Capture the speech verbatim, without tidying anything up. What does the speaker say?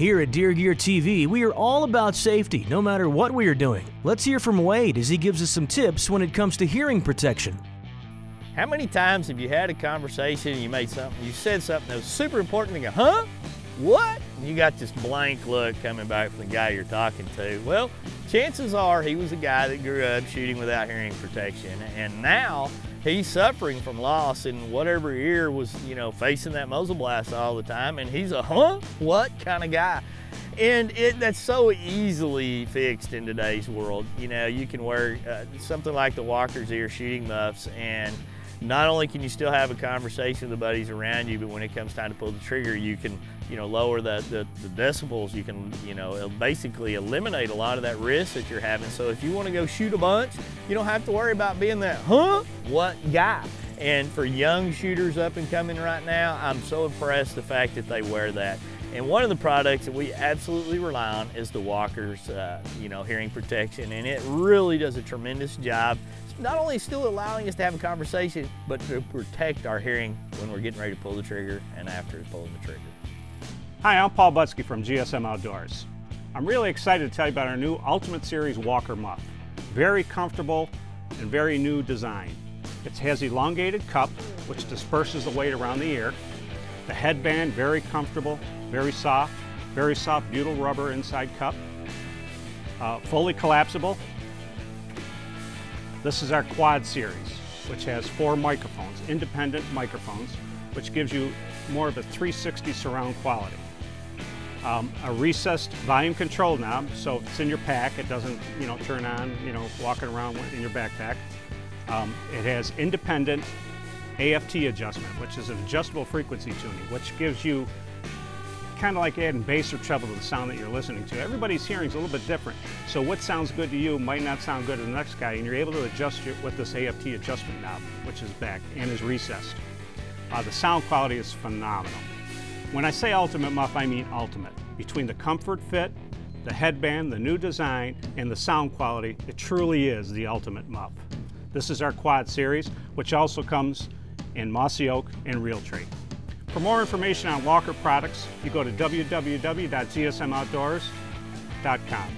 Here at Deer Gear T V, we are all about safety, no matter what we are doing. Let's hear from Wade as he gives us some tips when it comes to hearing protection. How many times have you had a conversation and you made something, you said something that was super important and you go, huh? What? And you got this blank look coming back from the guy you're talking to. Well, chances are he was a guy that grew up shooting without hearing protection, and now he's suffering from loss in whatever ear was, you know, facing that muzzle blast all the time, and he's a huh? What kind of guy? And it, that's so easily fixed in today's world. You know, you can wear uh, something like the Walker's ear shooting muffs, and not only can you still have a conversation with the buddies around you, but when it comes time to pull the trigger, you can, you know, lower the, the, the decibels. You can, you know, basically eliminate a lot of that risk that you're having. So if you want to go shoot a bunch, you don't have to worry about being that, huh, what guy. And for young shooters up and coming right now, I'm so impressed the fact that they wear that. And one of the products that we absolutely rely on is the Walker's, uh, you know, hearing protection, and it really does a tremendous job. Not only still allowing us to have a conversation, but to protect our hearing when we're getting ready to pull the trigger and after pulling the trigger. Hi, I'm Paul Butzke from G S M Outdoors. I'm really excited to tell you about our new Ultimate Series Walker Muff. Very comfortable and very new design. It has elongated cup, which disperses the weight around the ear. The headband, very comfortable, very soft, very soft butyl rubber inside cup. Uh, fully collapsible. This is our Quad Series, which has four microphones, independent microphones, which gives you more of a three sixty surround quality. Um, a recessed volume control knob, so if it's in your pack, it doesn't, you know, turn on, you know, walking around in your backpack. Um, it has independent A F T adjustment, which is an adjustable frequency tuning, which gives you kind of like adding bass or treble to the sound that you're listening to. Everybody's hearing's a little bit different, so what sounds good to you might not sound good to the next guy, and you're able to adjust it with this A F T adjustment knob, which is back and is recessed. Uh, the sound quality is phenomenal. When I say Ultimate Muff, I mean ultimate. Between the comfort fit, the headband, the new design, and the sound quality, it truly is the Ultimate Muff. This is our Quad Series, which also comes in Mossy Oak and Realtree. For more information on Walker products, you go to w w w dot g s m outdoors dot com.